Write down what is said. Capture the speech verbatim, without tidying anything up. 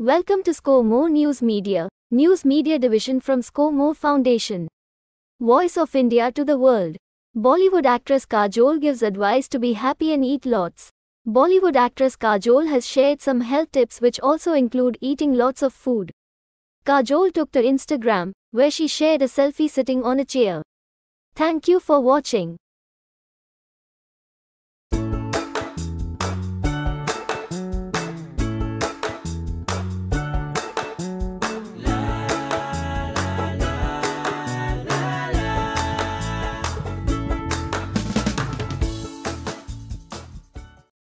Welcome to Score More News Media, News Media Division from Score More Foundation. Voice of India to the world. Bollywood actress Kajol gives advice to be happy and eat lots. Bollywood actress Kajol has shared some health tips which also include eating lots of food. Kajol took to Instagram, where she shared a selfie sitting on a chair. Thank you for watching.